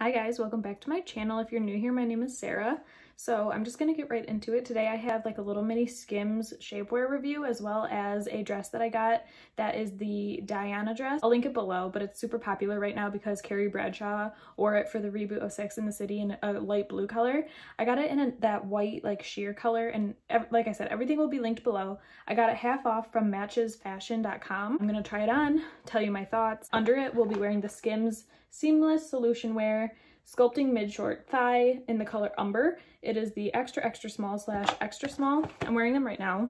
Hi guys, welcome back to my channel. If you're new here, my name is Sarah. So I'm just gonna get right into it. Today I have like a little mini Skims shapewear review as well as a dress that I got that is the Diana dress. I'll link it below, but it's super popular right now because Carrie Bradshaw wore it for the reboot of Sex and the City in a light blue color. I got it in that white like sheer color, and like I said, everything will be linked below. I got it half off from MatchesFashion.com. I'm gonna try it on, tell you my thoughts. Under it, we'll be wearing the Skims Seamless Solution Wear Sculpting Mid-Short Thigh in the color Umber. It is the extra extra small slash extra small. I'm wearing them right now.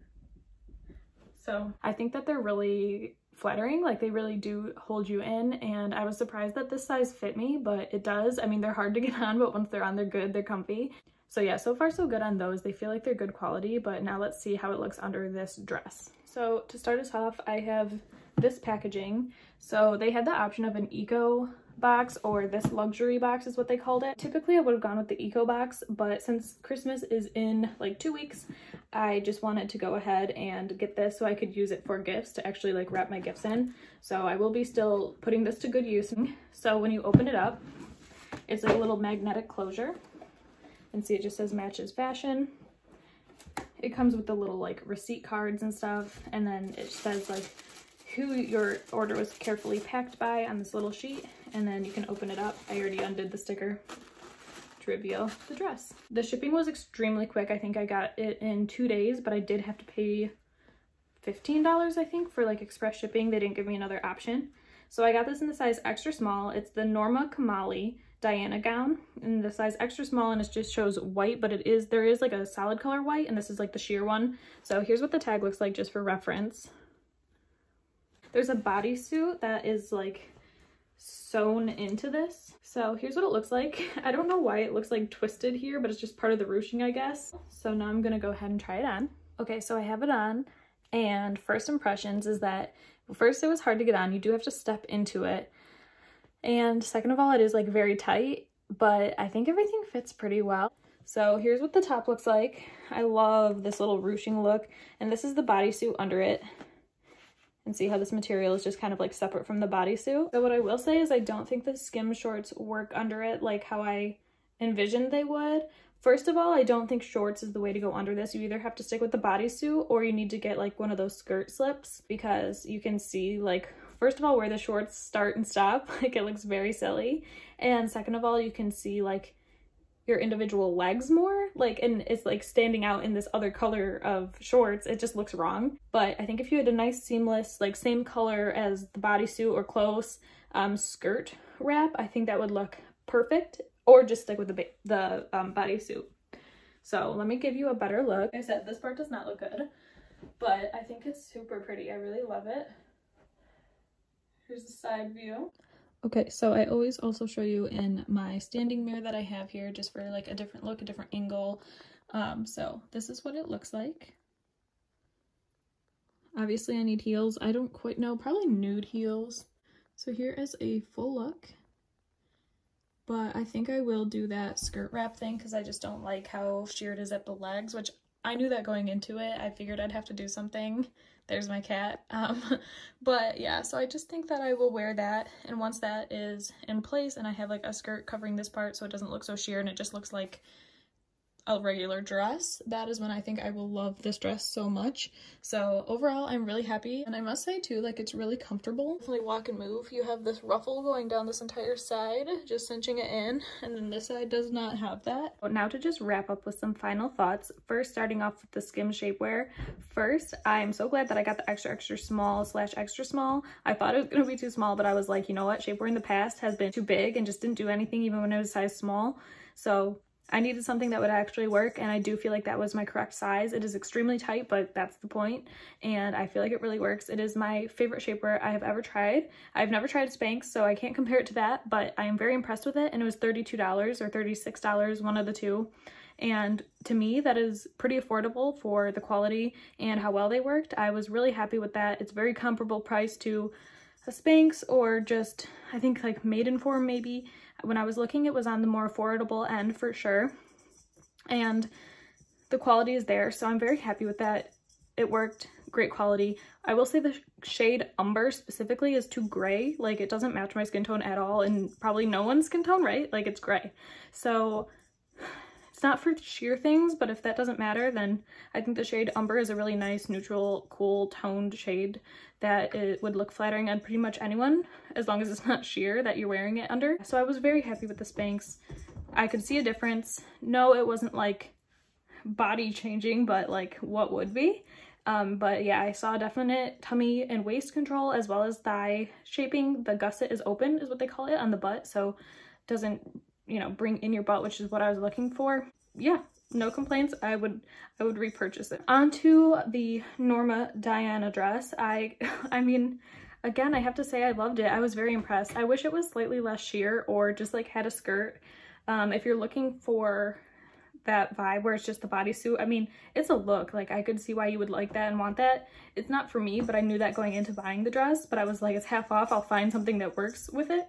So I think that they're really flattering, like they really do hold you in, and I was surprised that this size fit me, but it does. I mean, they're hard to get on, but once they're on, they're good, they're comfy. So yeah, so far so good on those. They feel like they're good quality, but now let's see how it looks under this dress. So to start us off, I have this packaging. So they had the option of an eco box or this luxury box is what they called it. Typically I would have gone with the eco box, but since Christmas is in like 2 weeks, I just wanted to go ahead and get this so I could use it for gifts, to actually like wrap my gifts in. So I will be still putting this to good use. So when you open it up, it's like a little magnetic closure, and see, it just says Matches Fashion. It comes with the little like receipt cards and stuff, and then it says like who your order was carefully packed by on this little sheet, and then you can open it up. I already undid the sticker to reveal the dress. The shipping was extremely quick. I think I got it in 2 days, but I did have to pay $15, I think, for like express shipping. They didn't give me another option. So I got this in the size extra small. It's the Norma Kamali Diana gown in the size extra small, and it just shows white, but there is like a solid color white, and this is like the sheer one. So here's what the tag looks like just for reference. There's a bodysuit that is like sewn into this. So here's what it looks like. I don't know why it looks like twisted here, but it's just part of the ruching, I guess. So now I'm gonna go ahead and try it on. Okay, so I have it on, and first impressions is that first, it was hard to get on. You do have to step into it. And second of all, it is like very tight, but I think everything fits pretty well. So here's what the top looks like. I love this little ruching look, and this is the bodysuit under it. And see how this material is just kind of like separate from the bodysuit. So what I will say is I don't think the Skims shorts work under it like how I envisioned they would. First of all, I don't think shorts is the way to go under this. You either have to stick with the bodysuit, or you need to get like one of those skirt slips, because you can see like, first of all, where the shorts start and stop. Like, it looks very silly. And second of all, you can see like your individual legs more, like, and it's like standing out in this other color of shorts. It just looks wrong. But I think if you had a nice seamless, like same color as the bodysuit or close skirt wrap, I think that would look perfect, or just stick with the bodysuit. So let me give you a better look. Like I said, this part does not look good, but I think it's super pretty. I really love it. Here's the side view. Okay, so I always also show you in my standing mirror that I have here, just for like a different look, a different angle. So this is what it looks like. Obviously I need heels. I don't quite know, probably nude heels. So here is a full look, but I think I will do that skirt wrap thing because I just don't like how sheer it is at the legs, which I knew that going into it. I figured I'd have to do something. There's my cat. But yeah, so I just think that I will wear that, and once that is in place and I have like a skirt covering this part so it doesn't look so sheer and it just looks like a regular dress, that is when I think I will love this dress so much. So overall, I'm really happy, and I must say too, like, it's really comfortable. Definitely walk and move. You have this ruffle going down this entire side, just cinching it in, and then this side does not have that. Now to just wrap up with some final thoughts. First, starting off with the Skims shapewear. First, I'm so glad that I got the extra extra small slash extra small. I thought it was gonna be too small, but I was like, you know what, shapewear in the past has been too big and just didn't do anything even when it was size small. So I needed something that would actually work, and I do feel like that was my correct size. It is extremely tight, but that's the point, and I feel like it really works. It is my favorite shapewear I have ever tried. I've never tried Spanx, so I can't compare it to that, but I am very impressed with it, and it was $32 or $36, one of the two. And to me, that is pretty affordable for the quality and how well they worked. I was really happy with that. It's very comparable price to a Spanx, or just, I think, like Maidenform maybe. When I was looking, it was on the more affordable end for sure, and the quality is there, so I'm very happy with that. It worked. great quality. I will say the shade Umber specifically is too gray. Like, it doesn't match my skin tone at all, and probably no one's skin tone, right? Like, it's gray. So it's not for sheer things, but if that doesn't matter, then I think the shade Umber is a really nice, neutral, cool, toned shade that it would look flattering on pretty much anyone, as long as it's not sheer that you're wearing it under. So I was very happy with the Spanx. I could see a difference. No, it wasn't like body changing, but like what would be. But yeah, I saw definite tummy and waist control as well as thigh shaping. The gusset is open is what they call it on the butt, so it doesn't, you know, bring in your butt, which is what I was looking for. Yeah, no complaints. I would repurchase it. On to the Norma Diana dress. I mean, again, I have to say I loved it. I was very impressed. I wish it was slightly less sheer or just like had a skirt. If you're looking for that vibe where it's just the bodysuit, I mean, it's a look. Like, I could see why you would like that and want that. It's not for me, but I knew that going into buying the dress, but I was like, it's half off. I'll find something that works with it.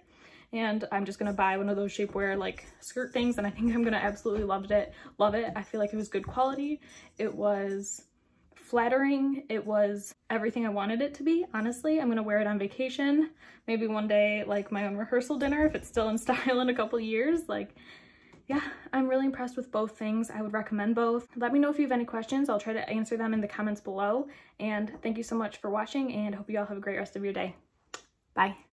And I'm just gonna buy one of those shapewear like skirt things, and I think I'm gonna absolutely love it. I feel like it was good quality. It was flattering. It was everything I wanted it to be, honestly. I'm gonna wear it on vacation. Maybe one day, like my own rehearsal dinner, if it's still in style in a couple years. Like, yeah, I'm really impressed with both things. I would recommend both. Let me know if you have any questions. I'll try to answer them in the comments below. And thank you so much for watching, and hope you all have a great rest of your day. Bye.